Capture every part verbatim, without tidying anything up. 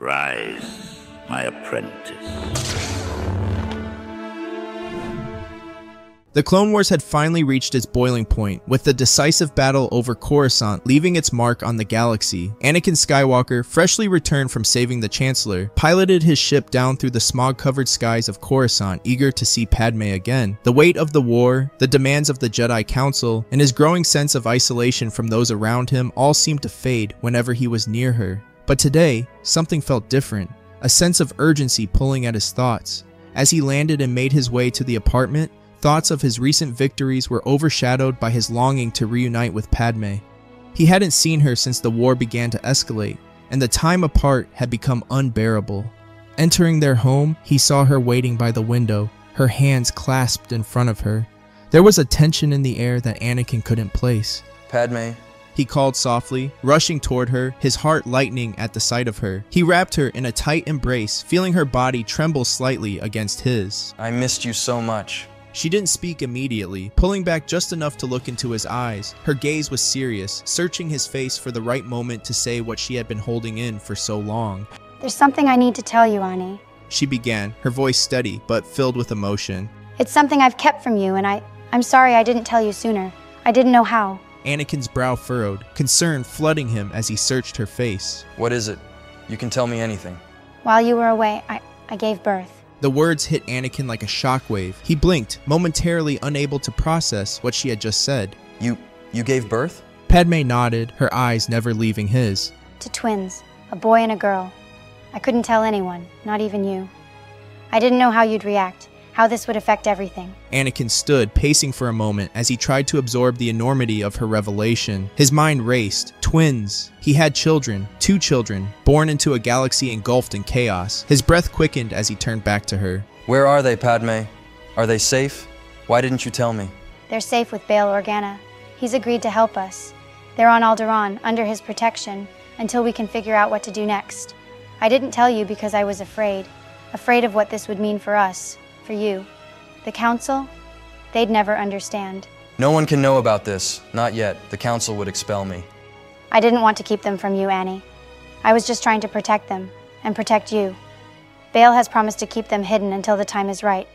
Rise, my apprentice. The Clone Wars had finally reached its boiling point, with the decisive battle over Coruscant leaving its mark on the galaxy. Anakin Skywalker, freshly returned from saving the Chancellor, piloted his ship down through the smog-covered skies of Coruscant, eager to see Padme again. The weight of the war, the demands of the Jedi Council, and his growing sense of isolation from those around him all seemed to fade whenever he was near her. But today, something felt different, a sense of urgency pulling at his thoughts. As he landed and made his way to the apartment, thoughts of his recent victories were overshadowed by his longing to reunite with Padme. He hadn't seen her since the war began to escalate, and the time apart had become unbearable. Entering their home, he saw her waiting by the window, her hands clasped in front of her. There was a tension in the air that Anakin couldn't place. "Padme," he called softly, rushing toward her, his heart lightening at the sight of her. He wrapped her in a tight embrace, feeling her body tremble slightly against his. "I missed you so much." She didn't speak immediately, pulling back just enough to look into his eyes. Her gaze was serious, searching his face for the right moment to say what she had been holding in for so long. "There's something I need to tell you, Ani," she began, her voice steady but filled with emotion. "It's something I've kept from you, and I, I'm sorry I didn't tell you sooner. I didn't know how." Anakin's brow furrowed, concern flooding him as he searched her face. "What is it? You can tell me anything." "While you were away, I, I gave birth." The words hit Anakin like a shockwave. He blinked, momentarily unable to process what she had just said. You, you gave birth?" Padme nodded, her eyes never leaving his. "To twins, a boy and a girl. I couldn't tell anyone, not even you. I didn't know how you'd react, how this would affect everything." Anakin stood, pacing for a moment as he tried to absorb the enormity of her revelation. His mind raced. Twins. He had children, two children, born into a galaxy engulfed in chaos. His breath quickened as he turned back to her. "Where are they, Padme? Are they safe? Why didn't you tell me?" "They're safe with Bail Organa. He's agreed to help us. They're on Alderaan, under his protection, until we can figure out what to do next. I didn't tell you because I was afraid. Afraid of what this would mean for us. For you. The Council? They'd never understand." "No one can know about this. Not yet. The Council would expel me." "I didn't want to keep them from you, Annie. I was just trying to protect them, and protect you. Bail has promised to keep them hidden until the time is right.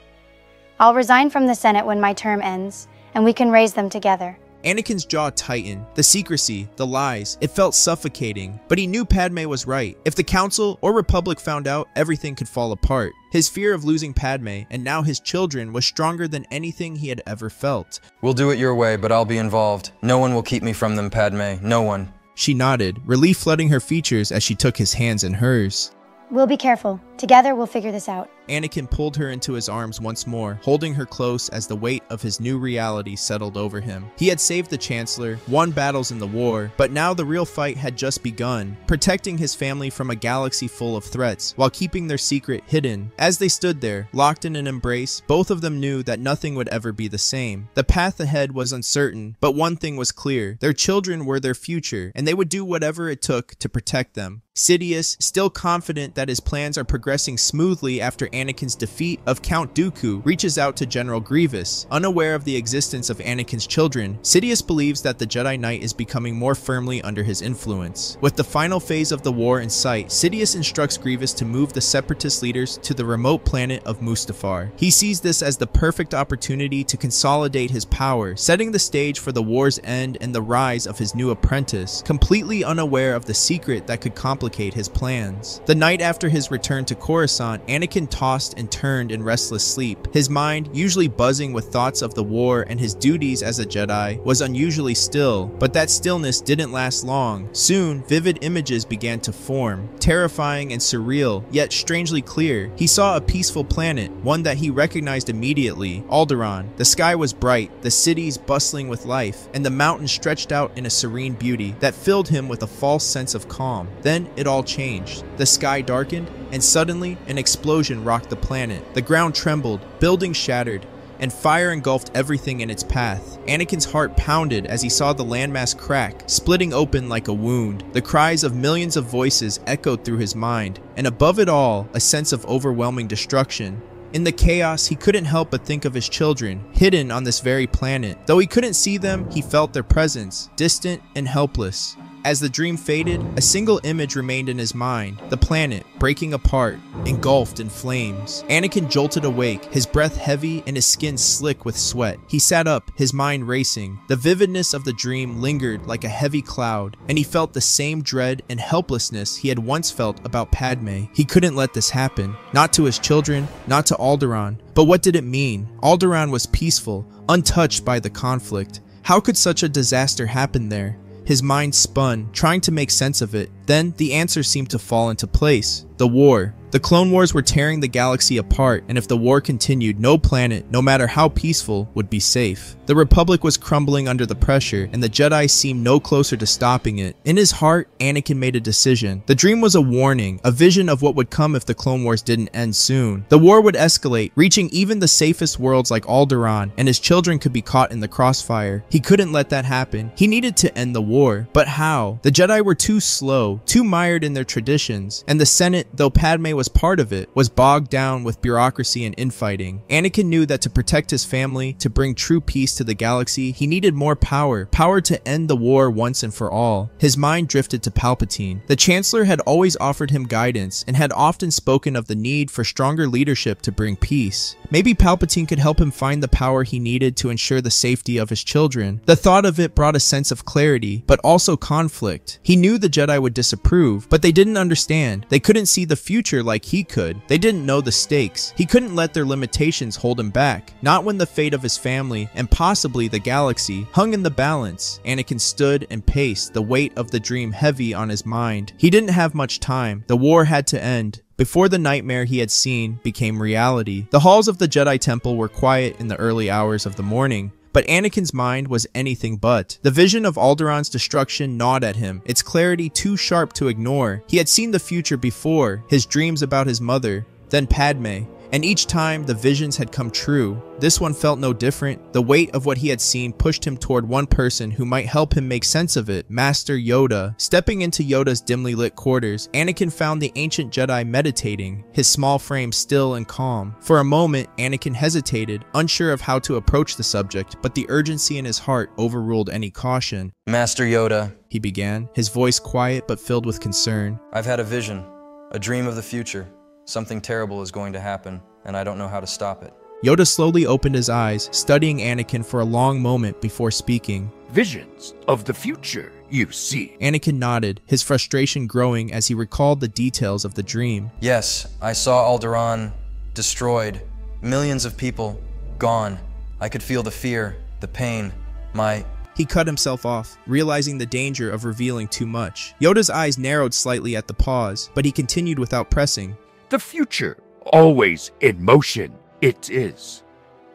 I'll resign from the Senate when my term ends, and we can raise them together." Anakin's jaw tightened. The secrecy, the lies, it felt suffocating. But he knew Padme was right. If the Council or Republic found out, everything could fall apart. His fear of losing Padme, and now his children, was stronger than anything he had ever felt. "We'll do it your way, but I'll be involved. No one will keep me from them, Padme. No one." She nodded, relief flooding her features as she took his hands in hers. "We'll be careful. Together we'll figure this out." Anakin pulled her into his arms once more, holding her close as the weight of his new reality settled over him. He had saved the Chancellor, won battles in the war, but now the real fight had just begun, protecting his family from a galaxy full of threats, while keeping their secret hidden. As they stood there, locked in an embrace, both of them knew that nothing would ever be the same. The path ahead was uncertain, but one thing was clear. Their children were their future, and they would do whatever it took to protect them. Sidious, still confident that his plans are progressing smoothly after Anakin's defeat of Count Dooku, reaches out to General Grievous. Unaware of the existence of Anakin's children, Sidious believes that the Jedi Knight is becoming more firmly under his influence. With the final phase of the war in sight, Sidious instructs Grievous to move the Separatist leaders to the remote planet of Mustafar. He sees this as the perfect opportunity to consolidate his power, setting the stage for the war's end and the rise of his new apprentice, completely unaware of the secret that could complicate his plans. The night after his return to Coruscant, Anakin tossed and turned in restless sleep. His mind, usually buzzing with thoughts of the war and his duties as a Jedi, was unusually still, but that stillness didn't last long. Soon, vivid images began to form, terrifying and surreal, yet strangely clear. He saw a peaceful planet, one that he recognized immediately, Alderaan. The sky was bright, the cities bustling with life, and the mountains stretched out in a serene beauty that filled him with a false sense of calm. Then it all changed. The sky darkened, and suddenly an explosion rocked the planet. The ground trembled, buildings shattered, and fire engulfed everything in its path. Anakin's heart pounded as he saw the landmass crack, splitting open like a wound. The cries of millions of voices echoed through his mind, and above it all, a sense of overwhelming destruction. In the chaos, he couldn't help but think of his children, hidden on this very planet. Though he couldn't see them, he felt their presence, distant and helpless. As the dream faded, a single image remained in his mind, the planet breaking apart, engulfed in flames. Anakin jolted awake, his breath heavy and his skin slick with sweat. He sat up, his mind racing. The vividness of the dream lingered like a heavy cloud, and he felt the same dread and helplessness he had once felt about Padme. He couldn't let this happen, not to his children, not to Alderaan. But what did it mean? Alderaan was peaceful, untouched by the conflict. How could such a disaster happen there? His mind spun, trying to make sense of it. Then, the answer seemed to fall into place. The war. The Clone Wars were tearing the galaxy apart, and if the war continued, no planet, no matter how peaceful, would be safe. The Republic was crumbling under the pressure, and the Jedi seemed no closer to stopping it. In his heart, Anakin made a decision. The dream was a warning, a vision of what would come if the Clone Wars didn't end soon. The war would escalate, reaching even the safest worlds like Alderaan, and his children could be caught in the crossfire. He couldn't let that happen. He needed to end the war. But how? The Jedi were too slow, too mired in their traditions, and the Senate, though Padme was part of it, was bogged down with bureaucracy and infighting. Anakin knew that to protect his family, to bring true peace to the galaxy, he needed more power, power to end the war once and for all. His mind drifted to Palpatine. The Chancellor had always offered him guidance and had often spoken of the need for stronger leadership to bring peace. Maybe Palpatine could help him find the power he needed to ensure the safety of his children. The thought of it brought a sense of clarity, but also conflict. He knew the Jedi would disapprove, but they didn't understand. They couldn't see the future like he could. They didn't know the stakes. He couldn't let their limitations hold him back. Not when the fate of his family, and possibly the galaxy, hung in the balance. Anakin stood and paced, the weight of the dream heavy on his mind. He didn't have much time. The war had to end before the nightmare he had seen became reality. The halls of the Jedi Temple were quiet in the early hours of the morning. But Anakin's mind was anything but. The vision of Alderaan's destruction gnawed at him, its clarity too sharp to ignore. He had seen the future before, his dreams about his mother, then Padme, and each time the visions had come true. This one felt no different. The weight of what he had seen pushed him toward one person who might help him make sense of it, Master Yoda. Stepping into Yoda's dimly lit quarters, Anakin found the ancient Jedi meditating, his small frame still and calm. For a moment, Anakin hesitated, unsure of how to approach the subject, but the urgency in his heart overruled any caution. "Master Yoda," he began, his voice quiet but filled with concern. "I've had a vision, a dream of the future. Something terrible is going to happen, and I don't know how to stop it." Yoda slowly opened his eyes, studying Anakin for a long moment before speaking. "Visions of the future, you see." Anakin nodded, his frustration growing as he recalled the details of the dream. "Yes, I saw Alderaan destroyed, millions of people gone. I could feel the fear, the pain, my..." He cut himself off, realizing the danger of revealing too much. Yoda's eyes narrowed slightly at the pause, but he continued without pressing. "The future, always in motion, it is.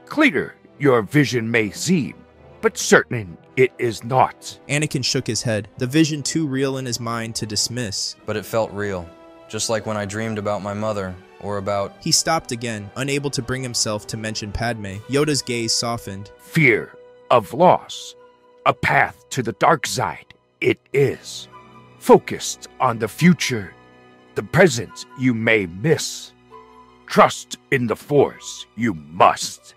Clear your vision may seem, but certain it is not." Anakin shook his head, the vision too real in his mind to dismiss. "But it felt real, just like when I dreamed about my mother, or about..." He stopped again, unable to bring himself to mention Padme. Yoda's gaze softened. "Fear of loss, a path to the dark side, it is. Focused on the future, the present you may miss. Trust in the Force, you must.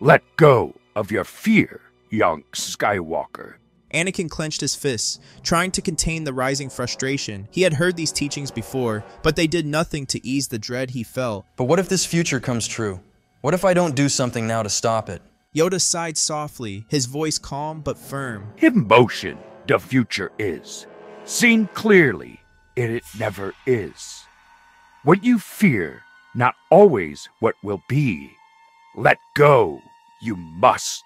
Let go of your fear, young Skywalker." Anakin clenched his fists, trying to contain the rising frustration. He had heard these teachings before, but they did nothing to ease the dread he felt. "But what if this future comes true? What if I don't do something now to stop it?" Yoda sighed softly, his voice calm but firm. "In motion, the future is. Seen clearly, and it never is. What you fear, not always what will be. Let go, you must."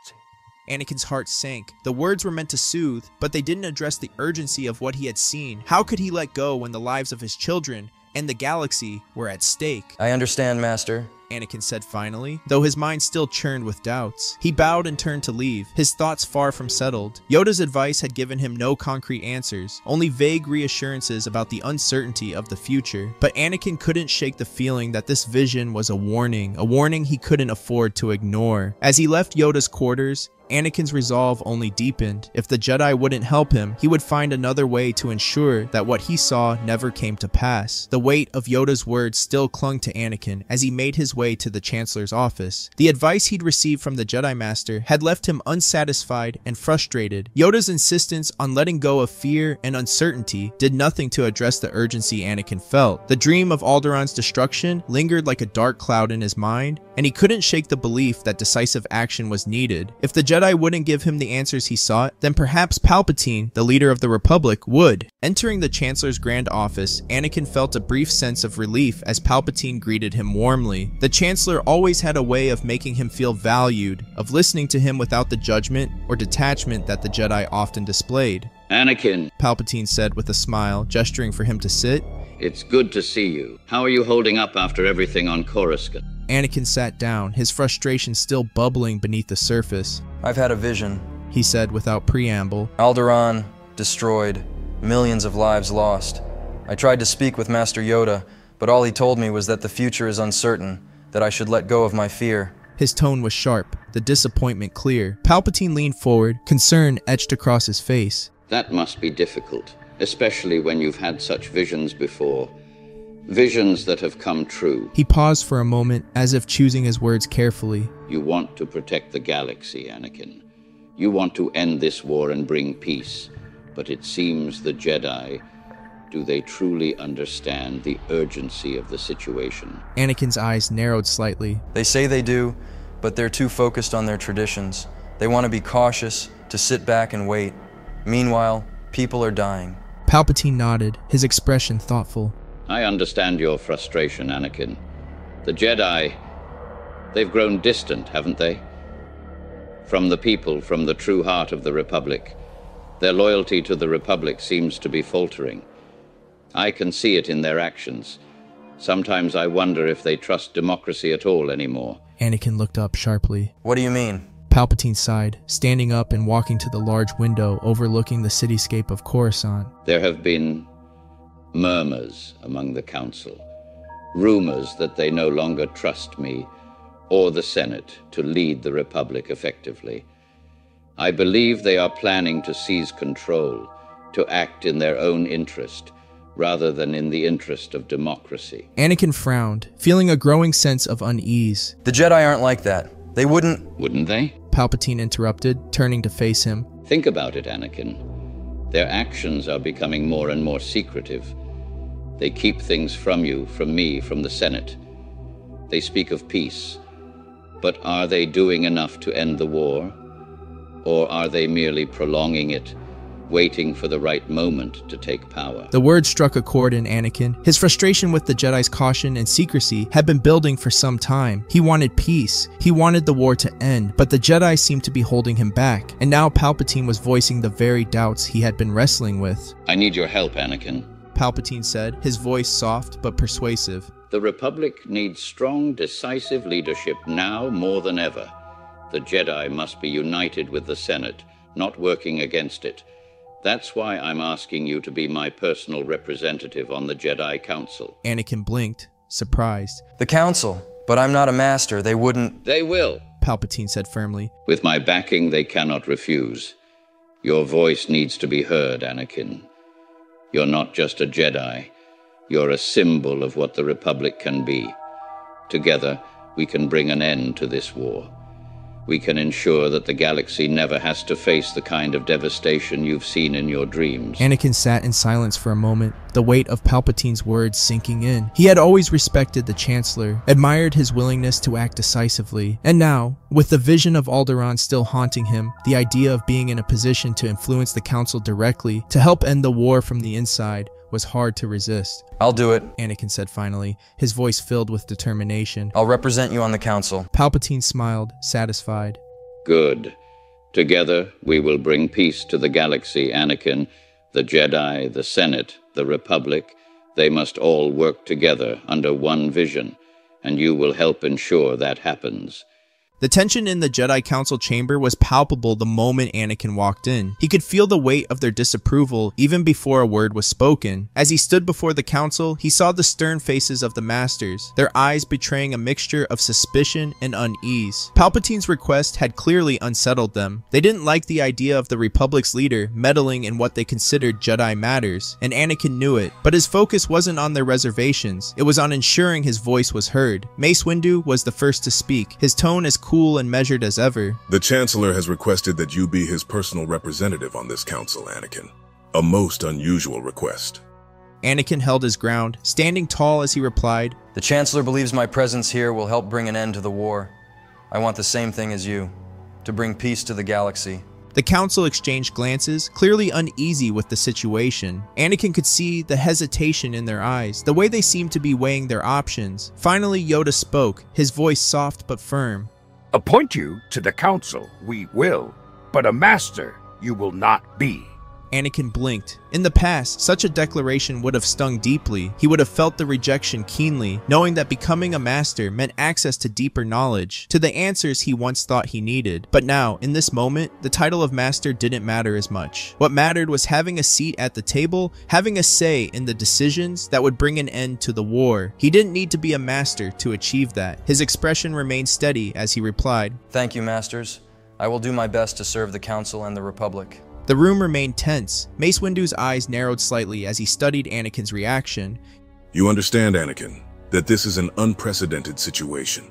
Anakin's heart sank. The words were meant to soothe, but they didn't address the urgency of what he had seen. How could he let go when the lives of his children and the galaxy were at stake? "I understand, Master," Anakin said finally, though his mind still churned with doubts. He bowed and turned to leave, his thoughts far from settled. Yoda's advice had given him no concrete answers, only vague reassurances about the uncertainty of the future. But Anakin couldn't shake the feeling that this vision was a warning, a warning he couldn't afford to ignore. As he left Yoda's quarters, Anakin's resolve only deepened. If the Jedi wouldn't help him, he would find another way to ensure that what he saw never came to pass. The weight of Yoda's words still clung to Anakin as he made his his way to the Chancellor's office. The advice he'd received from the Jedi Master had left him unsatisfied and frustrated. Yoda's insistence on letting go of fear and uncertainty did nothing to address the urgency Anakin felt. The dream of Alderaan's destruction lingered like a dark cloud in his mind, and he couldn't shake the belief that decisive action was needed. If the Jedi wouldn't give him the answers he sought, then perhaps Palpatine, the leader of the Republic, would. Entering the Chancellor's grand office, Anakin felt a brief sense of relief as Palpatine greeted him warmly. The Chancellor always had a way of making him feel valued, of listening to him without the judgment or detachment that the Jedi often displayed. "Anakin," Palpatine said with a smile, gesturing for him to sit. "It's good to see you. How are you holding up after everything on Coruscant?" Anakin sat down, his frustration still bubbling beneath the surface. "I've had a vision," he said without preamble. "Alderaan destroyed, millions of lives lost. I tried to speak with Master Yoda, but all he told me was that the future is uncertain, that I should let go of my fear." His tone was sharp, the disappointment clear. Palpatine leaned forward, concern etched across his face. "That must be difficult, especially when you've had such visions before. Visions that have come true." He paused for a moment, as if choosing his words carefully. "You want to protect the galaxy, Anakin. You want to end this war and bring peace. But it seems the Jedi, do they truly understand the urgency of the situation?" Anakin's eyes narrowed slightly. "They say they do, but they're too focused on their traditions. They want to be cautious, to sit back and wait. Meanwhile, people are dying." Palpatine nodded, his expression thoughtful. "I understand your frustration, Anakin. The Jedi, they've grown distant, haven't they? From the people, from the true heart of the Republic. Their loyalty to the Republic seems to be faltering. I can see it in their actions. Sometimes I wonder if they trust democracy at all anymore." Anakin looked up sharply. "What do you mean?" Palpatine sighed, standing up and walking to the large window overlooking the cityscape of Coruscant. "There have been murmurs among the Council, rumors that they no longer trust me or the Senate to lead the Republic effectively. I believe they are planning to seize control, to act in their own interest, rather than in the interest of democracy." Anakin frowned, feeling a growing sense of unease. "The Jedi aren't like that. They wouldn't..." "Wouldn't they?" Palpatine interrupted, turning to face him. "Think about it, Anakin. Their actions are becoming more and more secretive. They keep things from you, from me, from the Senate. They speak of peace. But are they doing enough to end the war? Or are they merely prolonging it, waiting for the right moment to take power?" The words struck a chord in Anakin. His frustration with the Jedi's caution and secrecy had been building for some time. He wanted peace. He wanted the war to end, but the Jedi seemed to be holding him back, and now Palpatine was voicing the very doubts he had been wrestling with. "I need your help, Anakin," Palpatine said, his voice soft but persuasive. "The Republic needs strong, decisive leadership now more than ever. The Jedi must be united with the Senate, not working against it. That's why I'm asking you to be my personal representative on the Jedi Council." Anakin blinked, surprised. "The Council? But I'm not a master, they wouldn't..." "They will," Palpatine said firmly. "With my backing, they cannot refuse. Your voice needs to be heard, Anakin. You're not just a Jedi. You're a symbol of what the Republic can be. Together, we can bring an end to this war. We can ensure that the galaxy never has to face the kind of devastation you've seen in your dreams." Anakin sat in silence for a moment, the weight of Palpatine's words sinking in. He had always respected the Chancellor, admired his willingness to act decisively, and now, with the vision of Alderaan still haunting him, the idea of being in a position to influence the Council directly, to help end the war from the inside, was hard to resist. "I'll do it," Anakin said finally, his voice filled with determination. "I'll represent you on the Council." Palpatine smiled, satisfied. "Good. Together, we will bring peace to the galaxy, Anakin. The Jedi, the Senate, the Republic, they must all work together under one vision, and you will help ensure that happens. The tension in the Jedi Council chamber was palpable the moment Anakin walked in. He could feel the weight of their disapproval even before a word was spoken. As he stood before the council, he saw the stern faces of the masters, their eyes betraying a mixture of suspicion and unease. Palpatine's request had clearly unsettled them. They didn't like the idea of the Republic's leader meddling in what they considered Jedi matters, and Anakin knew it. But his focus wasn't on their reservations, it was on ensuring his voice was heard. Mace Windu was the first to speak, his tone as cool cool and measured as ever. The Chancellor has requested that you be his personal representative on this council, Anakin. A most unusual request. Anakin held his ground, standing tall as he replied, "The Chancellor believes my presence here will help bring an end to the war. I want the same thing as you, to bring peace to the galaxy." The council exchanged glances, clearly uneasy with the situation. Anakin could see the hesitation in their eyes, the way they seemed to be weighing their options. Finally, Yoda spoke, his voice soft but firm. "Appoint you to the council, we will, but a master you will not be." Anakin blinked. In the past, such a declaration would have stung deeply. He would have felt the rejection keenly, knowing that becoming a master meant access to deeper knowledge, to the answers he once thought he needed. But now, in this moment, the title of master didn't matter as much. What mattered was having a seat at the table, having a say in the decisions that would bring an end to the war. He didn't need to be a master to achieve that. His expression remained steady as he replied, "Thank you, masters. I will do my best to serve the council and the Republic." The room remained tense. Mace Windu's eyes narrowed slightly as he studied Anakin's reaction. "You understand, Anakin, that this is an unprecedented situation.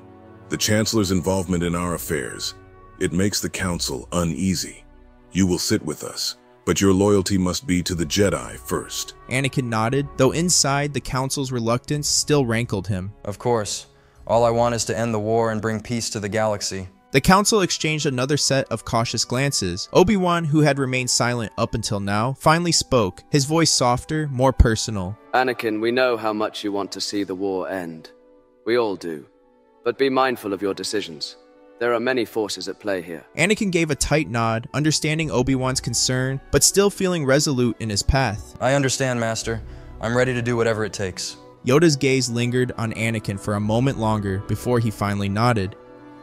The Chancellor's involvement in our affairs, it makes the Council uneasy. You will sit with us, but your loyalty must be to the Jedi first." Anakin nodded, though inside the Council's reluctance still rankled him. "Of course. All I want is to end the war and bring peace to the galaxy." The council exchanged another set of cautious glances. Obi-Wan, who had remained silent up until now, finally spoke, his voice softer, more personal. "Anakin, we know how much you want to see the war end. We all do. But be mindful of your decisions. There are many forces at play here." Anakin gave a tight nod, understanding Obi-Wan's concern, but still feeling resolute in his path. "I understand, Master. I'm ready to do whatever it takes." Yoda's gaze lingered on Anakin for a moment longer before he finally nodded.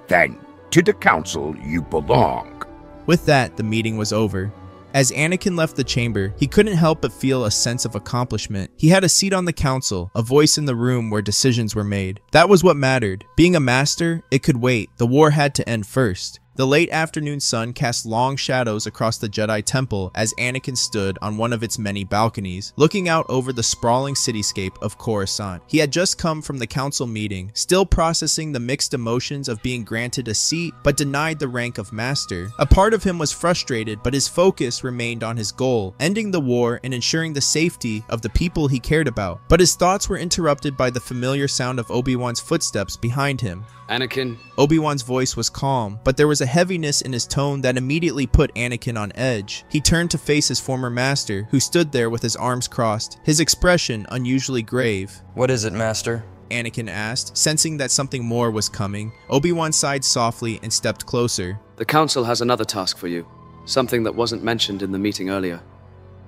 "Thank you. To the council you belong." With that, the meeting was over. As Anakin left the chamber, he couldn't help but feel a sense of accomplishment. He had a seat on the council, a voice in the room where decisions were made. That was what mattered. Being a master, it could wait. The war had to end first. The late afternoon sun cast long shadows across the Jedi Temple as Anakin stood on one of its many balconies, looking out over the sprawling cityscape of Coruscant. He had just come from the council meeting, still processing the mixed emotions of being granted a seat but denied the rank of master. A part of him was frustrated, but his focus remained on his goal, ending the war and ensuring the safety of the people he cared about. But his thoughts were interrupted by the familiar sound of Obi-Wan's footsteps behind him. "Anakin." Obi-Wan's voice was calm, but there was a heaviness in his tone that immediately put Anakin on edge. He turned to face his former master, who stood there with his arms crossed, his expression unusually grave. "What is it, Master?" Anakin asked, sensing that something more was coming. Obi-Wan sighed softly and stepped closer. "The Council has another task for you, something that wasn't mentioned in the meeting earlier."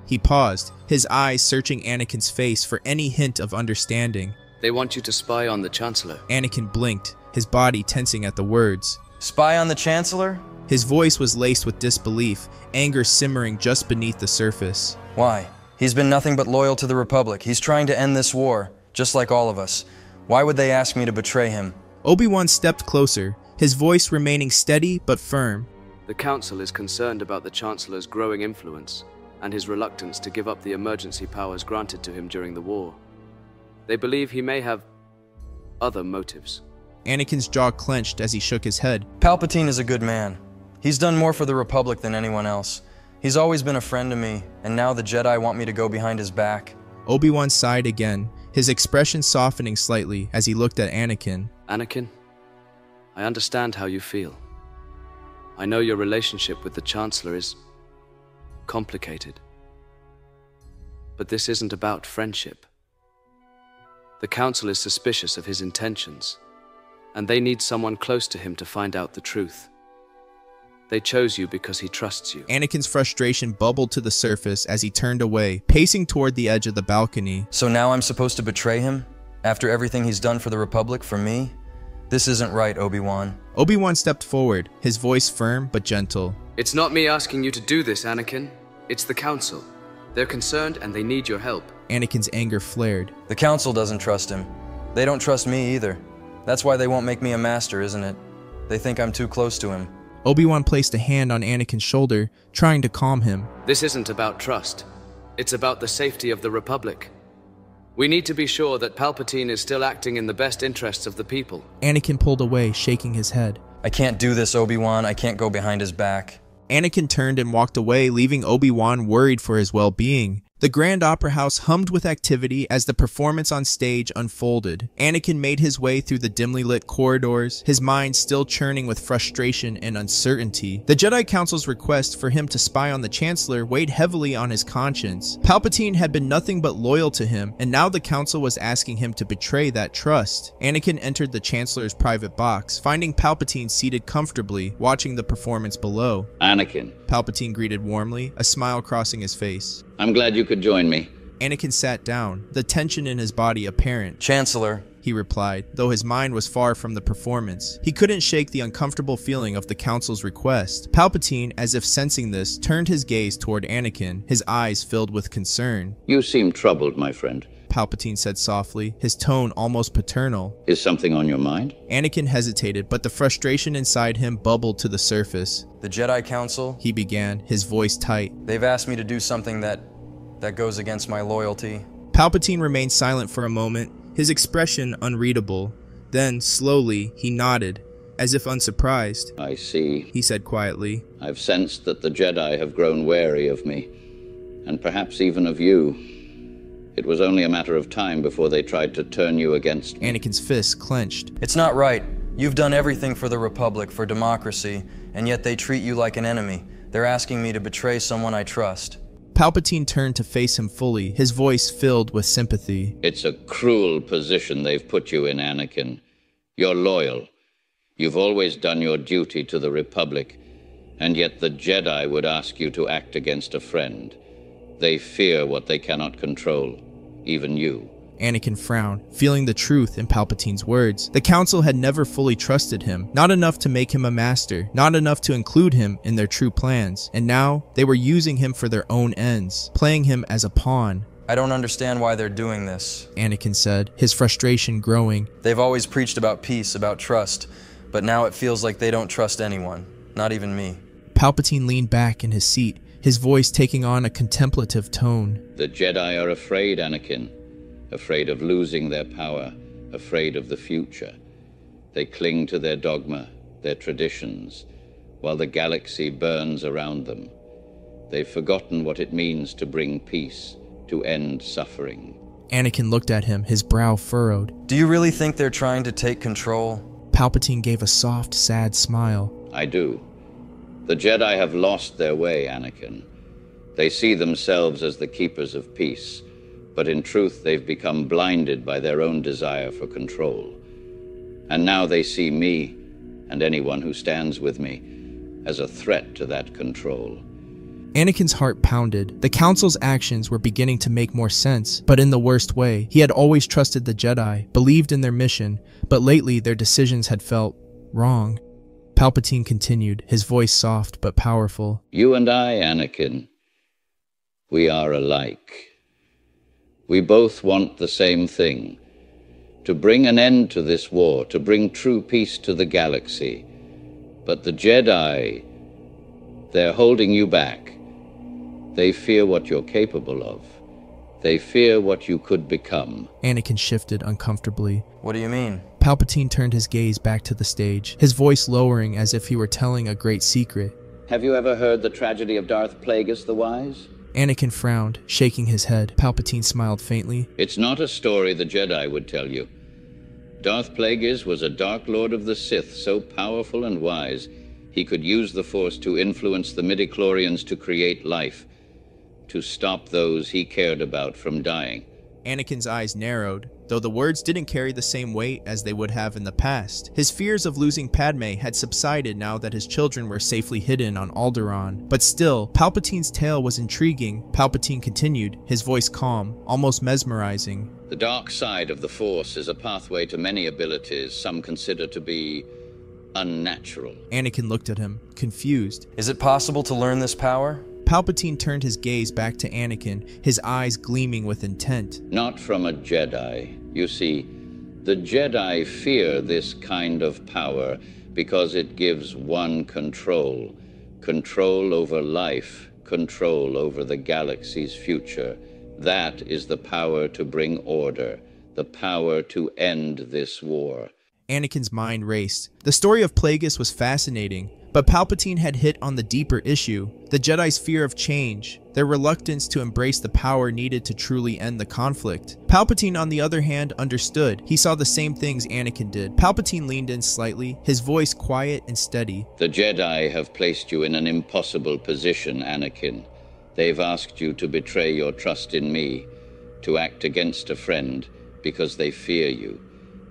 He paused, his eyes searching Anakin's face for any hint of understanding. "They want you to spy on the Chancellor." Anakin blinked, his body tensing at the words. "Spy on the Chancellor?" His voice was laced with disbelief, anger simmering just beneath the surface. "Why? He's been nothing but loyal to the Republic. He's trying to end this war, just like all of us. Why would they ask me to betray him?" Obi-Wan stepped closer, his voice remaining steady but firm. "The Council is concerned about the Chancellor's growing influence and his reluctance to give up the emergency powers granted to him during the war. They believe he may have other motives." Anakin's jaw clenched as he shook his head. "Palpatine is a good man. He's done more for the Republic than anyone else. He's always been a friend to me, and now the Jedi want me to go behind his back." Obi-Wan sighed again, his expression softening slightly as he looked at Anakin. "Anakin, I understand how you feel. I know your relationship with the Chancellor is complicated. But this isn't about friendship. The Council is suspicious of his intentions, and they need someone close to him to find out the truth. They chose you because he trusts you." Anakin's frustration bubbled to the surface as he turned away, pacing toward the edge of the balcony. "So now I'm supposed to betray him? After everything he's done for the Republic, for me? This isn't right, Obi-Wan. Obi-Wan stepped forward, his voice firm but gentle. It's not me asking you to do this, Anakin. It's the Council. They're concerned and they need your help. Anakin's anger flared. The Council doesn't trust him. They don't trust me either. That's why they won't make me a master, isn't it? They think I'm too close to him. Obi-Wan placed a hand on Anakin's shoulder, trying to calm him. This isn't about trust. It's about the safety of the Republic. We need to be sure that Palpatine is still acting in the best interests of the people. Anakin pulled away, shaking his head. I can't do this, Obi-Wan. I can't go behind his back. Anakin turned and walked away, leaving Obi-Wan worried for his well-being. The Grand Opera House hummed with activity as the performance on stage unfolded. Anakin made his way through the dimly lit corridors, his mind still churning with frustration and uncertainty. The Jedi Council's request for him to spy on the Chancellor weighed heavily on his conscience. Palpatine had been nothing but loyal to him, and now the Council was asking him to betray that trust. Anakin entered the Chancellor's private box, finding Palpatine seated comfortably, watching the performance below. Anakin, Palpatine greeted warmly, a smile crossing his face. I'm glad you could join me. Anakin sat down, the tension in his body apparent. Chancellor, he replied, though his mind was far from the performance. He couldn't shake the uncomfortable feeling of the Council's request. Palpatine, as if sensing this, turned his gaze toward Anakin, his eyes filled with concern. You seem troubled, my friend, Palpatine said softly, his tone almost paternal. Is something on your mind? Anakin hesitated, but the frustration inside him bubbled to the surface. The Jedi Council, he began, his voice tight. They've asked me to do something that, that goes against my loyalty. Palpatine remained silent for a moment, his expression unreadable. Then, slowly, he nodded, as if unsurprised. I see, he said quietly. I've sensed that the Jedi have grown wary of me, and perhaps even of you. It was only a matter of time before they tried to turn you against me. Anakin's fists clenched. It's not right. You've done everything for the Republic, for democracy, and yet they treat you like an enemy. They're asking me to betray someone I trust. Palpatine turned to face him fully, his voice filled with sympathy. It's a cruel position they've put you in, Anakin. You're loyal. You've always done your duty to the Republic, and yet the Jedi would ask you to act against a friend. They fear what they cannot control, even you. Anakin frowned, feeling the truth in Palpatine's words. The Council had never fully trusted him, not enough to make him a master, not enough to include him in their true plans, and now they were using him for their own ends, playing him as a pawn. I don't understand why they're doing this, Anakin said, his frustration growing. They've always preached about peace, about trust, but now it feels like they don't trust anyone, not even me. Palpatine leaned back in his seat, his voice taking on a contemplative tone. The Jedi are afraid, Anakin. Afraid of losing their power, afraid of the future. They cling to their dogma, their traditions, while the galaxy burns around them. They've forgotten what it means to bring peace, to end suffering. Anakin looked at him, his brow furrowed. Do you really think they're trying to take control? Palpatine gave a soft, sad smile. I do. The Jedi have lost their way, Anakin. They see themselves as the keepers of peace, but in truth they've become blinded by their own desire for control. And now they see me, and anyone who stands with me, as a threat to that control. Anakin's heart pounded. The Council's actions were beginning to make more sense, but in the worst way. He had always trusted the Jedi, believed in their mission, but lately their decisions had felt wrong. Palpatine continued, his voice soft but powerful. You and I, Anakin, we are alike. We both want the same thing, to bring an end to this war, to bring true peace to the galaxy. But the Jedi, they're holding you back. They fear what you're capable of. They fear what you could become. Anakin shifted uncomfortably. What do you mean? Palpatine turned his gaze back to the stage, his voice lowering as if he were telling a great secret. Have you ever heard the tragedy of Darth Plagueis the Wise? Anakin frowned, shaking his head. Palpatine smiled faintly. It's not a story the Jedi would tell you. Darth Plagueis was a Dark Lord of the Sith, so powerful and wise, he could use the Force to influence the midichlorians to create life, to stop those he cared about from dying, Anakin's eyes narrowed, though the words didn't carry the same weight as they would have in the past. His fears of losing Padme had subsided now that his children were safely hidden on Alderaan. But still, Palpatine's tale was intriguing. Palpatine continued, his voice calm, almost mesmerizing. The dark side of the Force is a pathway to many abilities some consider to be unnatural. Anakin looked at him, confused. Is it possible to learn this power? Palpatine turned his gaze back to Anakin, his eyes gleaming with intent. Not from a Jedi. You see, the Jedi fear this kind of power because it gives one control. Control over life, control over the galaxy's future. That is the power to bring order, the power to end this war. Anakin's mind raced. The story of Plagueis was fascinating, but Palpatine had hit on the deeper issue, the Jedi's fear of change, their reluctance to embrace the power needed to truly end the conflict. Palpatine, on the other hand, understood. He saw the same things Anakin did. Palpatine leaned in slightly, his voice quiet and steady. The Jedi have placed you in an impossible position, Anakin. They've asked you to betray your trust in me, to act against a friend, because they fear you.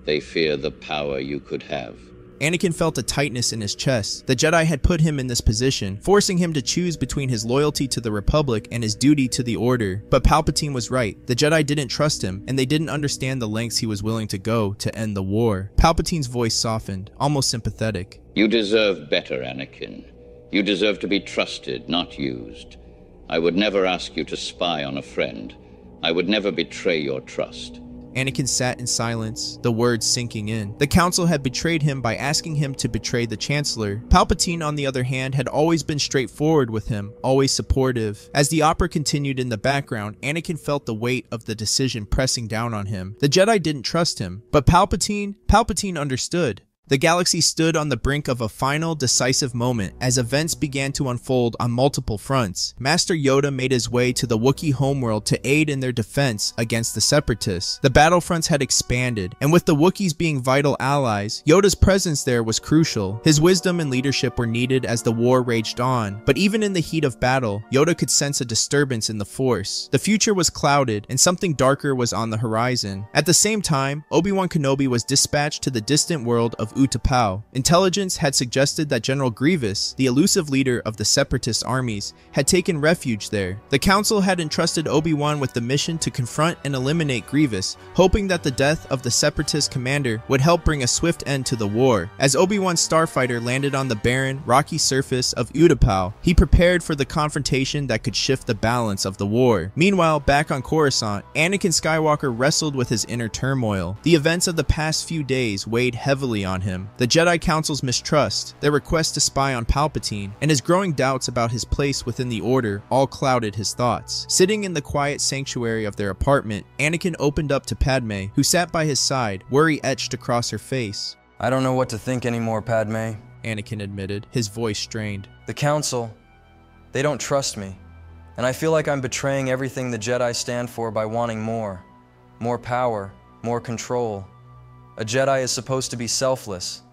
They fear the power you could have. Anakin felt a tightness in his chest. The Jedi had put him in this position, forcing him to choose between his loyalty to the Republic and his duty to the Order. But Palpatine was right. The Jedi didn't trust him, and they didn't understand the lengths he was willing to go to end the war. Palpatine's voice softened, almost sympathetic. You deserve better, Anakin. You deserve to be trusted, not used. I would never ask you to spy on a friend. I would never betray your trust. Anakin sat in silence, the words sinking in. The Council had betrayed him by asking him to betray the Chancellor. Palpatine, on the other hand, had always been straightforward with him, always supportive. As the opera continued in the background, Anakin felt the weight of the decision pressing down on him. The Jedi didn't trust him, but Palpatine, Palpatine understood. The galaxy stood on the brink of a final, decisive moment as events began to unfold on multiple fronts. Master Yoda made his way to the Wookiee homeworld to aid in their defense against the Separatists. The battlefronts had expanded, and with the Wookiees being vital allies, Yoda's presence there was crucial. His wisdom and leadership were needed as the war raged on, but even in the heat of battle, Yoda could sense a disturbance in the Force. The future was clouded, and something darker was on the horizon. At the same time, Obi-Wan Kenobi was dispatched to the distant world of Utapau. Intelligence had suggested that General Grievous, the elusive leader of the Separatist armies, had taken refuge there. The Council had entrusted Obi-Wan with the mission to confront and eliminate Grievous, hoping that the death of the Separatist commander would help bring a swift end to the war. As Obi-Wan's starfighter landed on the barren, rocky surface of Utapau, he prepared for the confrontation that could shift the balance of the war. Meanwhile, back on Coruscant, Anakin Skywalker wrestled with his inner turmoil. The events of the past few days weighed heavily on him. him. The Jedi Council's mistrust, their request to spy on Palpatine, and his growing doubts about his place within the Order all clouded his thoughts. Sitting in the quiet sanctuary of their apartment, Anakin opened up to Padme, who sat by his side, worry etched across her face. I don't know what to think anymore, Padme, Anakin admitted, his voice strained. The Council, they don't trust me, and I feel like I'm betraying everything the Jedi stand for by wanting more. More power, more control. A Jedi is supposed to be selfless,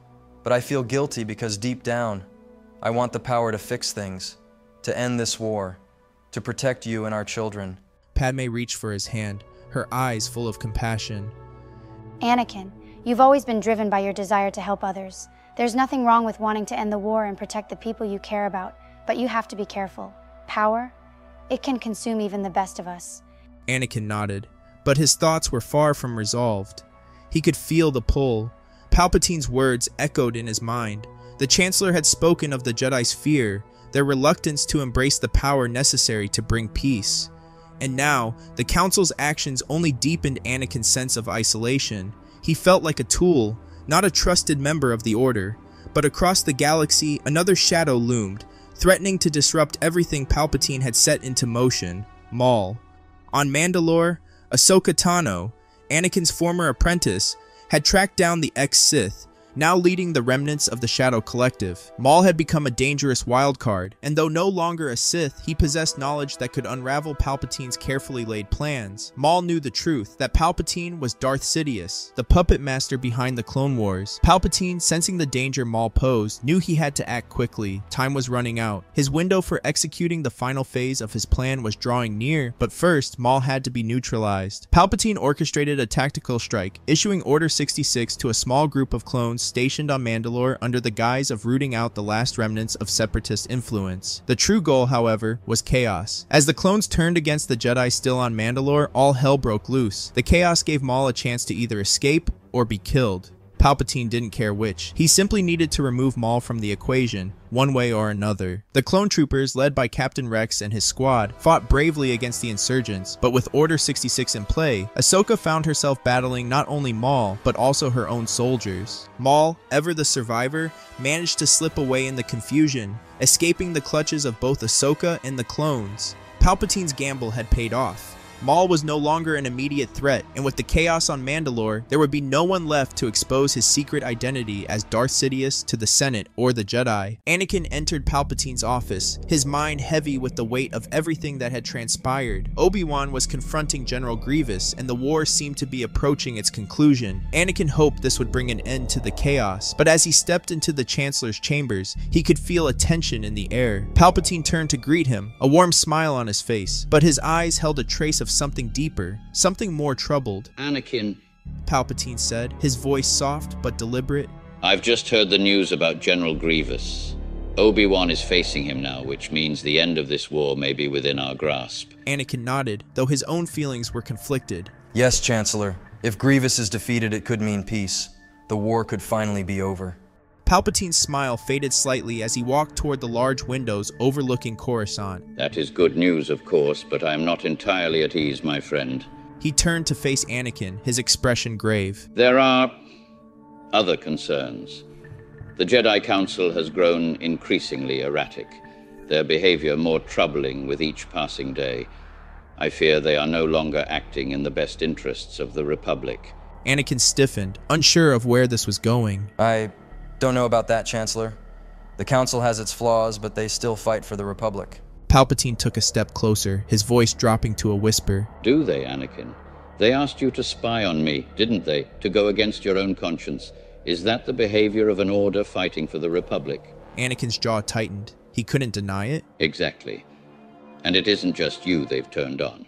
but I feel guilty because deep down, I want the power to fix things, to end this war, to protect you and our children. Padme reached for his hand, her eyes full of compassion. Anakin, you've always been driven by your desire to help others. There's nothing wrong with wanting to end the war and protect the people you care about, but you have to be careful. Power, it can consume even the best of us. Anakin nodded, but his thoughts were far from resolved. He could feel the pull. Palpatine's words echoed in his mind. The Chancellor had spoken of the Jedi's fear, their reluctance to embrace the power necessary to bring peace. And now, the Council's actions only deepened Anakin's sense of isolation. He felt like a tool, not a trusted member of the Order. But across the galaxy, another shadow loomed, threatening to disrupt everything Palpatine had set into motion. Maul. On Mandalore, Ahsoka Tano, Anakin's former apprentice, had tracked down the ex-Sith, now leading the remnants of the Shadow Collective. Maul had become a dangerous wildcard, and though no longer a Sith, he possessed knowledge that could unravel Palpatine's carefully laid plans. Maul knew the truth, that Palpatine was Darth Sidious, the puppet master behind the Clone Wars. Palpatine, sensing the danger Maul posed, knew he had to act quickly. Time was running out. His window for executing the final phase of his plan was drawing near, but first, Maul had to be neutralized. Palpatine orchestrated a tactical strike, issuing Order sixty-six to a small group of clones stationed on Mandalore under the guise of rooting out the last remnants of Separatist influence. The true goal, however, was chaos. As the clones turned against the Jedi still on Mandalore, all hell broke loose. The chaos gave Maul a chance to either escape or be killed. Palpatine didn't care which. He simply needed to remove Maul from the equation, one way or another. The clone troopers, led by Captain Rex and his squad, fought bravely against the insurgents, but with Order sixty-six in play, Ahsoka found herself battling not only Maul, but also her own soldiers. Maul, ever the survivor, managed to slip away in the confusion, escaping the clutches of both Ahsoka and the clones. Palpatine's gamble had paid off. Maul was no longer an immediate threat, and with the chaos on Mandalore, there would be no one left to expose his secret identity as Darth Sidious to the Senate or the Jedi. Anakin entered Palpatine's office, his mind heavy with the weight of everything that had transpired. Obi-Wan was confronting General Grievous, and the war seemed to be approaching its conclusion. Anakin hoped this would bring an end to the chaos, but as he stepped into the Chancellor's chambers, he could feel a tension in the air. Palpatine turned to greet him, a warm smile on his face, but his eyes held a trace of something deeper, something more troubled. "Anakin," Palpatine said, his voice soft but deliberate. "I've just heard the news about General Grievous. Obi-Wan is facing him now, which means the end of this war may be within our grasp." Anakin nodded, though his own feelings were conflicted. "Yes, Chancellor. If Grievous is defeated, it could mean peace. The war could finally be over." Palpatine's smile faded slightly as he walked toward the large windows overlooking Coruscant. "That is good news, of course, but I am not entirely at ease, my friend." He turned to face Anakin, his expression grave. "There are other concerns. The Jedi Council has grown increasingly erratic, their behavior more troubling with each passing day. I fear they are no longer acting in the best interests of the Republic." Anakin stiffened, unsure of where this was going. I... "Don't know about that, Chancellor. The Council has its flaws, but they still fight for the Republic." Palpatine took a step closer, his voice dropping to a whisper. "Do they, Anakin? They asked you to spy on me, didn't they? To go against your own conscience. Is that the behavior of an order fighting for the Republic?" Anakin's jaw tightened. He couldn't deny it. "Exactly. And it isn't just you they've turned on.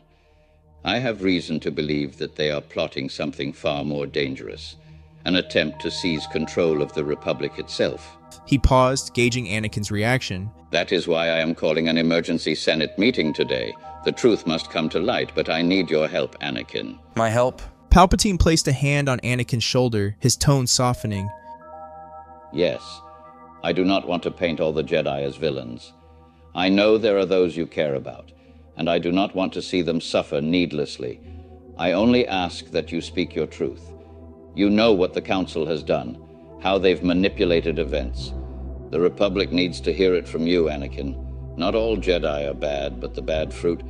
I have reason to believe that they are plotting something far more dangerous. An attempt to seize control of the Republic itself." He paused, gauging Anakin's reaction. "That is why I am calling an emergency Senate meeting today. The truth must come to light, but I need your help, Anakin." "My help?" Palpatine placed a hand on Anakin's shoulder, his tone softening. "Yes. I do not want to paint all the Jedi as villains. I know there are those you care about, and I do not want to see them suffer needlessly. I only ask that you speak your truth. You know what the Council has done, how they've manipulated events. The Republic needs to hear it from you, Anakin. Not all Jedi are bad, but the bad fruit,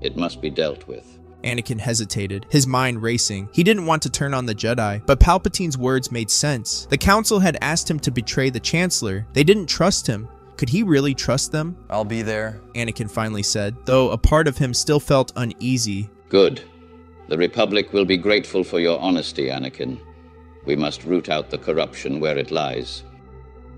it must be dealt with." Anakin hesitated, his mind racing. He didn't want to turn on the Jedi, but Palpatine's words made sense. The Council had asked him to betray the Chancellor. They didn't trust him. Could he really trust them? "I'll be there," Anakin finally said, though a part of him still felt uneasy. "Good. The Republic will be grateful for your honesty, Anakin. We must root out the corruption where it lies."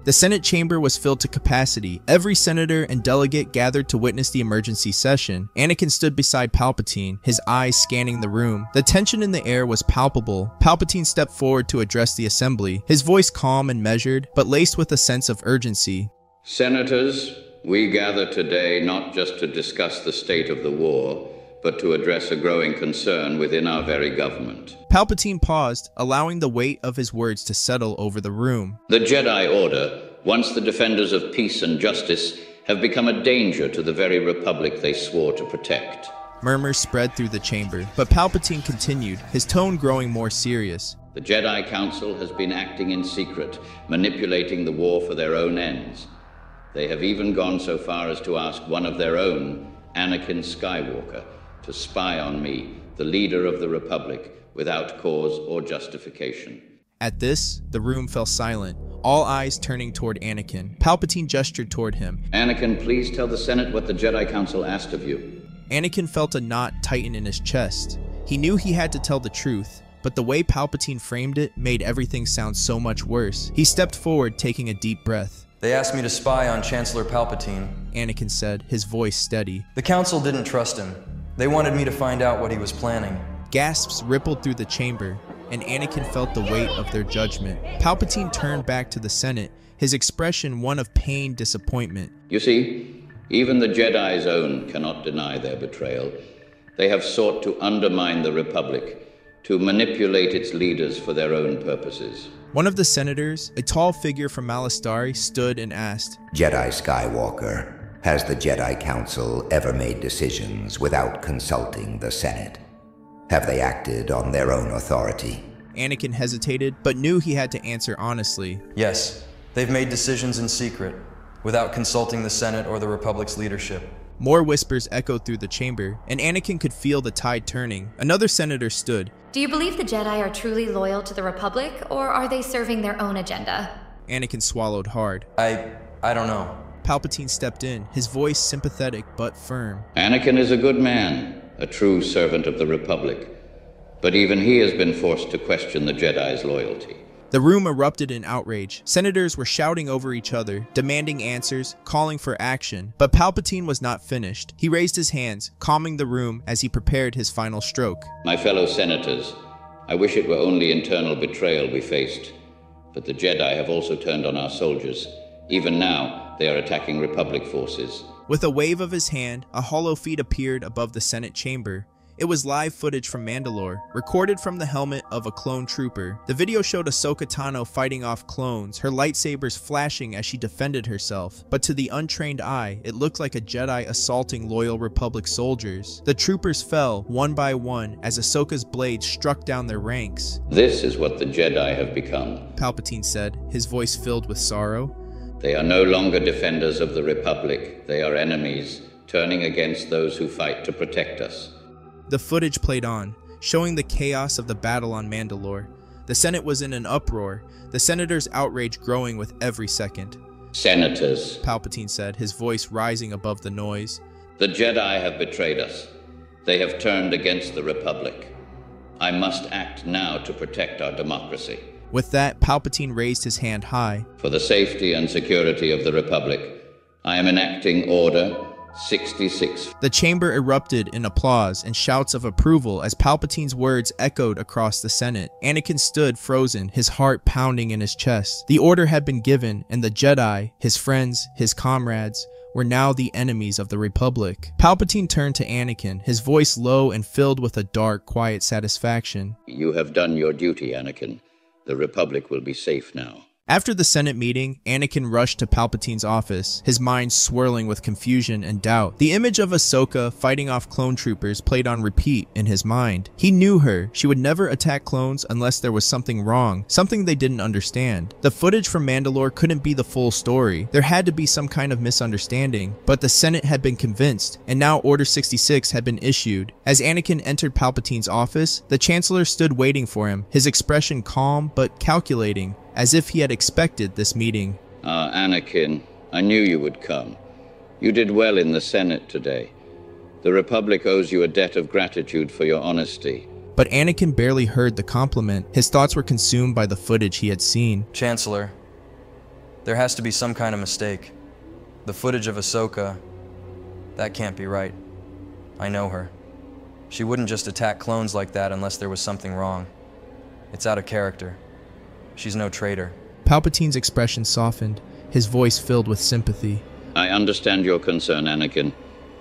The Senate chamber was filled to capacity. Every senator and delegate gathered to witness the emergency session. Anakin stood beside Palpatine, his eyes scanning the room. The tension in the air was palpable. Palpatine stepped forward to address the assembly, his voice calm and measured, but laced with a sense of urgency. "Senators, we gather today not just to discuss the state of the war, but to address a growing concern within our very government." Palpatine paused, allowing the weight of his words to settle over the room. "The Jedi Order, once the defenders of peace and justice, have become a danger to the very Republic they swore to protect." Murmurs spread through the chamber, but Palpatine continued, his tone growing more serious. "The Jedi Council has been acting in secret, manipulating the war for their own ends. They have even gone so far as to ask one of their own, Anakin Skywalker, to spy on me, the leader of the Republic, without cause or justification." At this, the room fell silent, all eyes turning toward Anakin. Palpatine gestured toward him. Anakin, please tell the Senate what the Jedi Council asked of you. Anakin felt a knot tighten in his chest. He knew he had to tell the truth, but the way Palpatine framed it made everything sound so much worse. He stepped forward, taking a deep breath. They asked me to spy on Chancellor Palpatine, Anakin said, his voice steady. The Council didn't trust him. They wanted me to find out what he was planning. Gasps rippled through the chamber, and Anakin felt the weight of their judgment. Palpatine turned back to the Senate, his expression one of pained disappointment. You see, even the Jedi's own cannot deny their betrayal. They have sought to undermine the Republic, to manipulate its leaders for their own purposes. One of the senators, a tall figure from Malastari, stood and asked, Jedi Skywalker, has the Jedi Council ever made decisions without consulting the Senate? Have they acted on their own authority? Anakin hesitated, but knew he had to answer honestly. Yes, they've made decisions in secret, without consulting the Senate or the Republic's leadership. More whispers echoed through the chamber, and Anakin could feel the tide turning. Another senator stood. Do you believe the Jedi are truly loyal to the Republic, or are they serving their own agenda? Anakin swallowed hard. I... I don't know. Palpatine stepped in, his voice sympathetic but firm. Anakin is a good man. A true servant of the Republic, but even he has been forced to question the Jedi's loyalty. The room erupted in outrage. Senators were shouting over each other, demanding answers, calling for action. But Palpatine was not finished. He raised his hands, calming the room as he prepared his final stroke. My fellow senators, I wish it were only internal betrayal we faced, but the Jedi have also turned on our soldiers. Even now, they are attacking Republic forces. With a wave of his hand, a hollow feed appeared above the Senate chamber. It was live footage from Mandalore, recorded from the helmet of a clone trooper. The video showed Ahsoka Tano fighting off clones, her lightsabers flashing as she defended herself. But to the untrained eye, it looked like a Jedi assaulting loyal Republic soldiers. The troopers fell, one by one, as Ahsoka's blade struck down their ranks. This is what the Jedi have become, Palpatine said, his voice filled with sorrow. They are no longer defenders of the Republic. They are enemies, turning against those who fight to protect us. The footage played on, showing the chaos of the battle on Mandalore. The Senate was in an uproar, the senators' outrage growing with every second. Senators, Palpatine said, his voice rising above the noise. The Jedi have betrayed us. They have turned against the Republic. I must act now to protect our democracy. With that, Palpatine raised his hand high. For the safety and security of the Republic, I am enacting Order sixty-six. The chamber erupted in applause and shouts of approval as Palpatine's words echoed across the Senate. Anakin stood frozen, his heart pounding in his chest. The order had been given, and the Jedi, his friends, his comrades, were now the enemies of the Republic. Palpatine turned to Anakin, his voice low and filled with a dark, quiet satisfaction. You have done your duty, Anakin. The Republic will be safe now. After the Senate meeting, Anakin rushed to Palpatine's office, his mind swirling with confusion and doubt. The image of Ahsoka fighting off clone troopers played on repeat in his mind. He knew her. She would never attack clones unless there was something wrong, something they didn't understand. The footage from Mandalore couldn't be the full story. There had to be some kind of misunderstanding, but the Senate had been convinced, and now Order sixty-six had been issued. As Anakin entered Palpatine's office, the Chancellor stood waiting for him, his expression calm but calculating, as if he had expected this meeting. Ah, Anakin, I knew you would come. You did well in the Senate today. The Republic owes you a debt of gratitude for your honesty. But Anakin barely heard the compliment. His thoughts were consumed by the footage he had seen. Chancellor, there has to be some kind of mistake. The footage of Ahsoka, that can't be right. I know her. She wouldn't just attack clones like that unless there was something wrong. It's out of character. She's no traitor. Palpatine's expression softened, his voice filled with sympathy. I understand your concern, Anakin.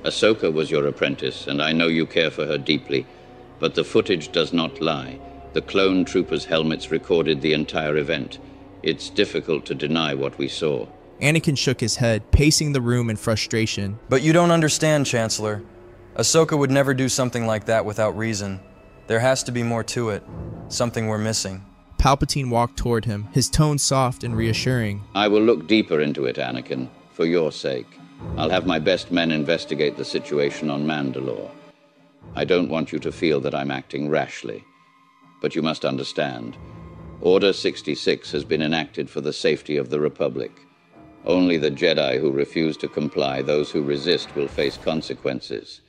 Ahsoka was your apprentice, and I know you care for her deeply. But the footage does not lie. The clone troopers' helmets recorded the entire event. It's difficult to deny what we saw. Anakin shook his head, pacing the room in frustration. But you don't understand, Chancellor. Ahsoka would never do something like that without reason. There has to be more to it, something we're missing. Palpatine walked toward him, his tone soft and reassuring. I will look deeper into it, Anakin, for your sake. I'll have my best men investigate the situation on Mandalore. I don't want you to feel that I'm acting rashly, but you must understand. Order sixty-six has been enacted for the safety of the Republic. Only the Jedi who refuse to comply, those who resist, will face consequences.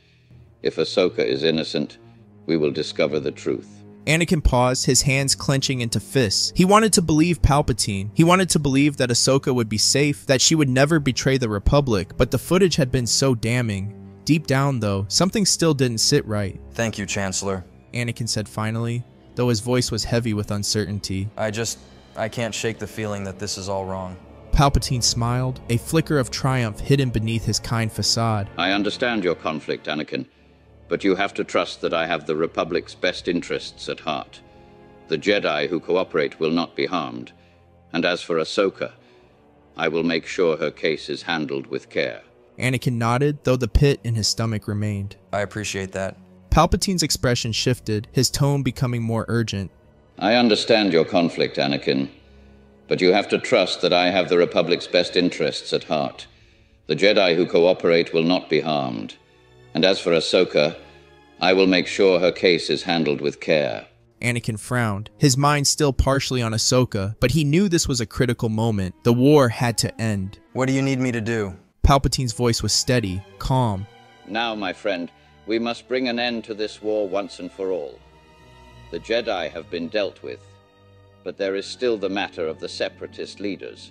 If Ahsoka is innocent, we will discover the truth. Anakin paused, his hands clenching into fists. He wanted to believe Palpatine. He wanted to believe that Ahsoka would be safe, that she would never betray the Republic, but the footage had been so damning. Deep down, though, something still didn't sit right. "Thank you, Chancellor," Anakin said finally, though his voice was heavy with uncertainty. I just, I can't shake the feeling that this is all wrong." Palpatine smiled, a flicker of triumph hidden beneath his kind facade. "I understand your conflict, Anakin, but you have to trust that I have the Republic's best interests at heart. The Jedi who cooperate will not be harmed, and as for Ahsoka, I will make sure her case is handled with care." Anakin nodded, though the pit in his stomach remained. "I appreciate that." Palpatine's expression shifted, his tone becoming more urgent. "I understand your conflict, Anakin, but you have to trust that I have the Republic's best interests at heart. The Jedi who cooperate will not be harmed, and as for Ahsoka, I will make sure her case is handled with care." Anakin frowned, his mind still partially on Ahsoka, but he knew this was a critical moment. The war had to end. "What do you need me to do?" Palpatine's voice was steady, calm. "Now, my friend, we must bring an end to this war once and for all. The Jedi have been dealt with, but there is still the matter of the Separatist leaders.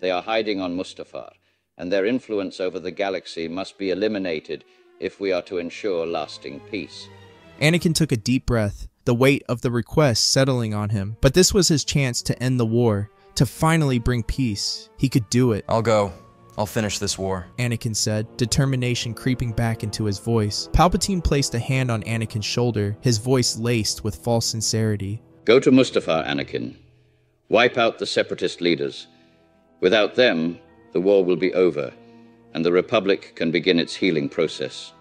They are hiding on Mustafar, and their influence over the galaxy must be eliminated if we are to ensure lasting peace." Anakin took a deep breath, the weight of the request settling on him, but this was his chance to end the war, to finally bring peace. He could do it. "I'll go. I'll finish this war," Anakin said, determination creeping back into his voice. Palpatine placed a hand on Anakin's shoulder, his voice laced with false sincerity. "Go to Mustafar, Anakin. Wipe out the Separatist leaders. Without them, the war will be over, and the Republic can begin its healing process.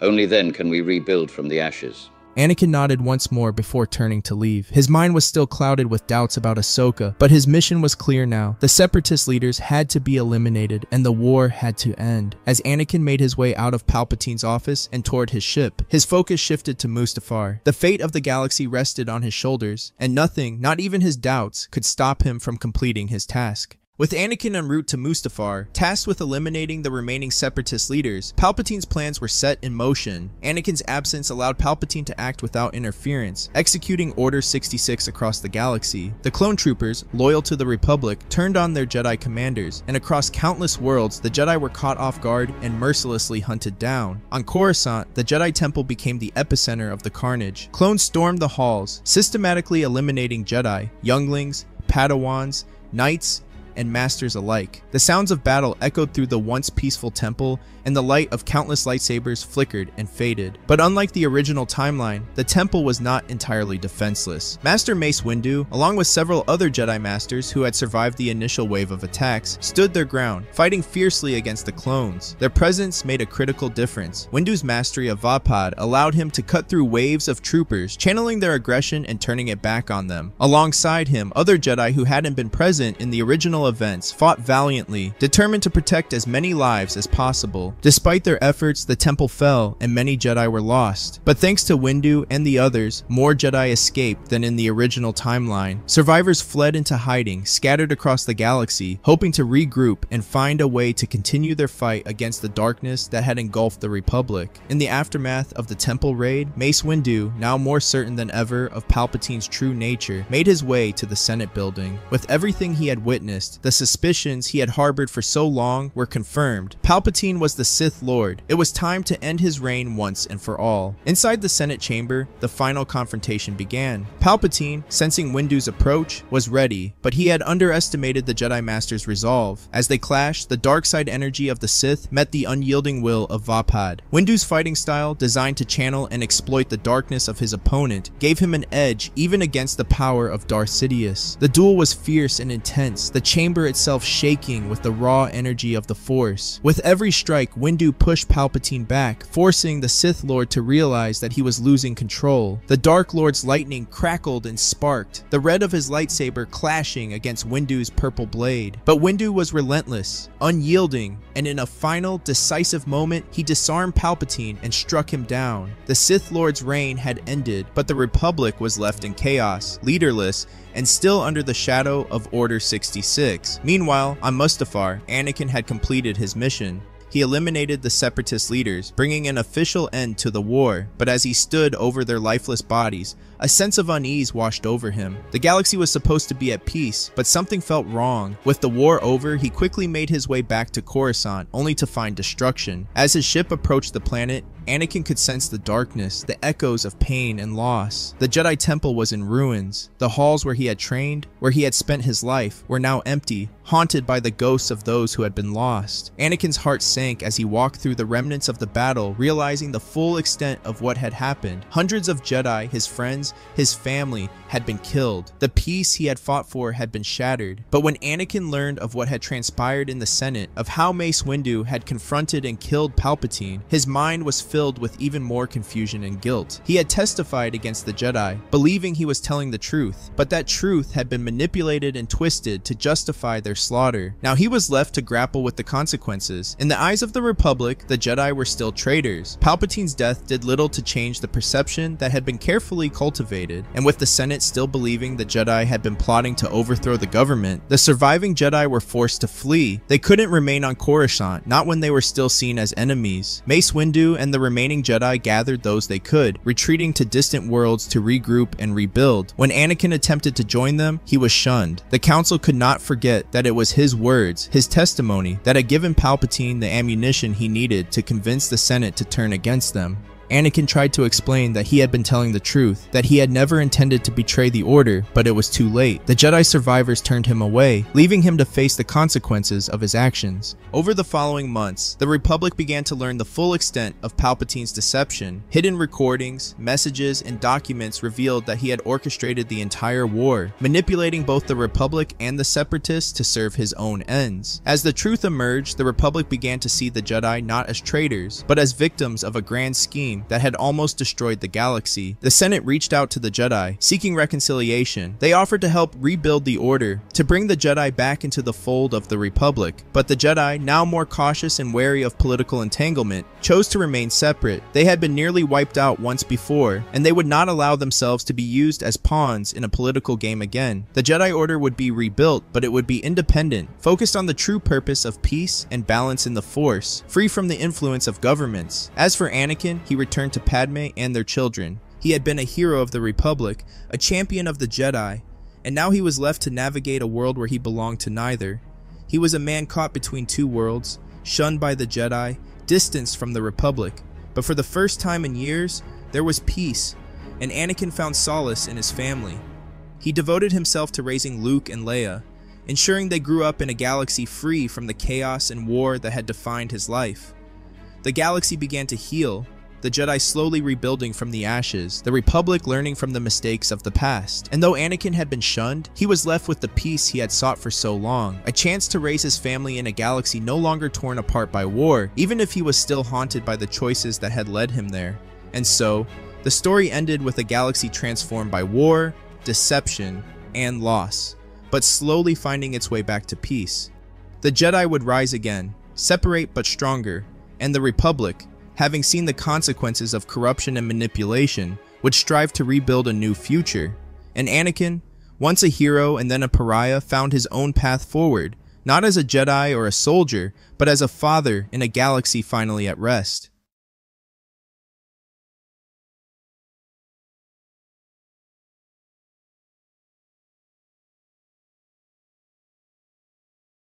Only then can we rebuild from the ashes." Anakin nodded once more before turning to leave. His mind was still clouded with doubts about Ahsoka, but his mission was clear now. The Separatist leaders had to be eliminated, and the war had to end. As Anakin made his way out of Palpatine's office and toward his ship, his focus shifted to Mustafar. The fate of the galaxy rested on his shoulders, and nothing, not even his doubts, could stop him from completing his task. With Anakin en route to Mustafar, tasked with eliminating the remaining Separatist leaders, Palpatine's plans were set in motion. Anakin's absence allowed Palpatine to act without interference, executing Order sixty-six across the galaxy. The clone troopers, loyal to the Republic, turned on their Jedi commanders, and across countless worlds, the Jedi were caught off guard and mercilessly hunted down. On Coruscant, the Jedi Temple became the epicenter of the carnage. Clones stormed the halls, systematically eliminating Jedi, younglings, Padawans, knights, and masters alike. The sounds of battle echoed through the once peaceful temple, and the light of countless lightsabers flickered and faded. But unlike the original timeline, the temple was not entirely defenseless. Master Mace Windu, along with several other Jedi Masters who had survived the initial wave of attacks, stood their ground, fighting fiercely against the clones. Their presence made a critical difference. Windu's mastery of Vaapad allowed him to cut through waves of troopers, channeling their aggression and turning it back on them. Alongside him, other Jedi who hadn't been present in the original events fought valiantly, determined to protect as many lives as possible. Despite their efforts, the temple fell and many Jedi were lost. But thanks to Windu and the others, more Jedi escaped than in the original timeline. Survivors fled into hiding, scattered across the galaxy, hoping to regroup and find a way to continue their fight against the darkness that had engulfed the Republic. In the aftermath of the temple raid, Mace Windu, now more certain than ever of Palpatine's true nature, made his way to the Senate building. With everything he had witnessed, the suspicions he had harbored for so long were confirmed. Palpatine was the Sith Lord. It was time to end his reign once and for all. Inside the Senate chamber, the final confrontation began. Palpatine, sensing Windu's approach, was ready, but he had underestimated the Jedi Master's resolve. As they clashed, the dark side energy of the Sith met the unyielding will of Vaapad. Windu's fighting style, designed to channel and exploit the darkness of his opponent, gave him an edge even against the power of Darth Sidious. The duel was fierce and intense. The chamber chamber itself shaking with the raw energy of the Force. With every strike, Windu pushed Palpatine back, forcing the Sith Lord to realize that he was losing control. The Dark Lord's lightning crackled and sparked, the red of his lightsaber clashing against Windu's purple blade. But Windu was relentless, unyielding, and in a final, decisive moment, he disarmed Palpatine and struck him down. The Sith Lord's reign had ended, but the Republic was left in chaos, leaderless, and still under the shadow of Order sixty-six. Meanwhile, on Mustafar, Anakin had completed his mission. He eliminated the Separatist leaders, bringing an official end to the war, but as he stood over their lifeless bodies, a sense of unease washed over him. The galaxy was supposed to be at peace, but something felt wrong. With the war over, he quickly made his way back to Coruscant, only to find destruction. As his ship approached the planet, Anakin could sense the darkness, the echoes of pain and loss. The Jedi Temple was in ruins. The halls where he had trained, where he had spent his life, were now empty, haunted by the ghosts of those who had been lost. Anakin's heart sank as he walked through the remnants of the battle, realizing the full extent of what had happened. Hundreds of Jedi, his friends, his family, had been killed. The peace he had fought for had been shattered. But when Anakin learned of what had transpired in the Senate, of how Mace Windu had confronted and killed Palpatine, his mind was filled with even more confusion and guilt. He had testified against the Jedi, believing he was telling the truth, but that truth had been manipulated and twisted to justify their slaughter. Now he was left to grapple with the consequences. In the eyes of the Republic, the Jedi were still traitors. Palpatine's death did little to change the perception that had been carefully cultivated, and with the Senate still believing the Jedi had been plotting to overthrow the government, the surviving Jedi were forced to flee. They couldn't remain on Coruscant, not when they were still seen as enemies. Mace Windu and the remaining Jedi gathered those they could, retreating to distant worlds to regroup and rebuild. When Anakin attempted to join them, he was shunned. The Council could not forget that it was his words, his testimony, that had given Palpatine the ammunition he needed to convince the Senate to turn against them. Anakin tried to explain that he had been telling the truth, that he had never intended to betray the Order, but it was too late. The Jedi survivors turned him away, leaving him to face the consequences of his actions. Over the following months, the Republic began to learn the full extent of Palpatine's deception. Hidden recordings, messages, and documents revealed that he had orchestrated the entire war, manipulating both the Republic and the Separatists to serve his own ends. As the truth emerged, the Republic began to see the Jedi not as traitors, but as victims of a grand scheme that had almost destroyed the galaxy. The Senate reached out to the Jedi, seeking reconciliation. They offered to help rebuild the Order, to bring the Jedi back into the fold of the Republic. But the Jedi, now more cautious and wary of political entanglement, chose to remain separate. They had been nearly wiped out once before, and they would not allow themselves to be used as pawns in a political game again. The Jedi Order would be rebuilt, but it would be independent, focused on the true purpose of peace and balance in the Force, free from the influence of governments. As for Anakin, he returned Returned to Padme and their children. He had been a hero of the Republic, a champion of the Jedi, and now he was left to navigate a world where he belonged to neither. He was a man caught between two worlds, shunned by the Jedi, distanced from the Republic. But for the first time in years, there was peace, and Anakin found solace in his family. He devoted himself to raising Luke and Leia, ensuring they grew up in a galaxy free from the chaos and war that had defined his life. The galaxy began to heal, the Jedi slowly rebuilding from the ashes, the Republic learning from the mistakes of the past. And though Anakin had been shunned, he was left with the peace he had sought for so long, a chance to raise his family in a galaxy no longer torn apart by war, even if he was still haunted by the choices that had led him there. And so, the story ended with a galaxy transformed by war, deception, and loss, but slowly finding its way back to peace. The Jedi would rise again, separate but stronger, and the Republic, having seen the consequences of corruption and manipulation, would strive to rebuild a new future. And Anakin, once a hero and then a pariah, found his own path forward, not as a Jedi or a soldier, but as a father in a galaxy finally at rest.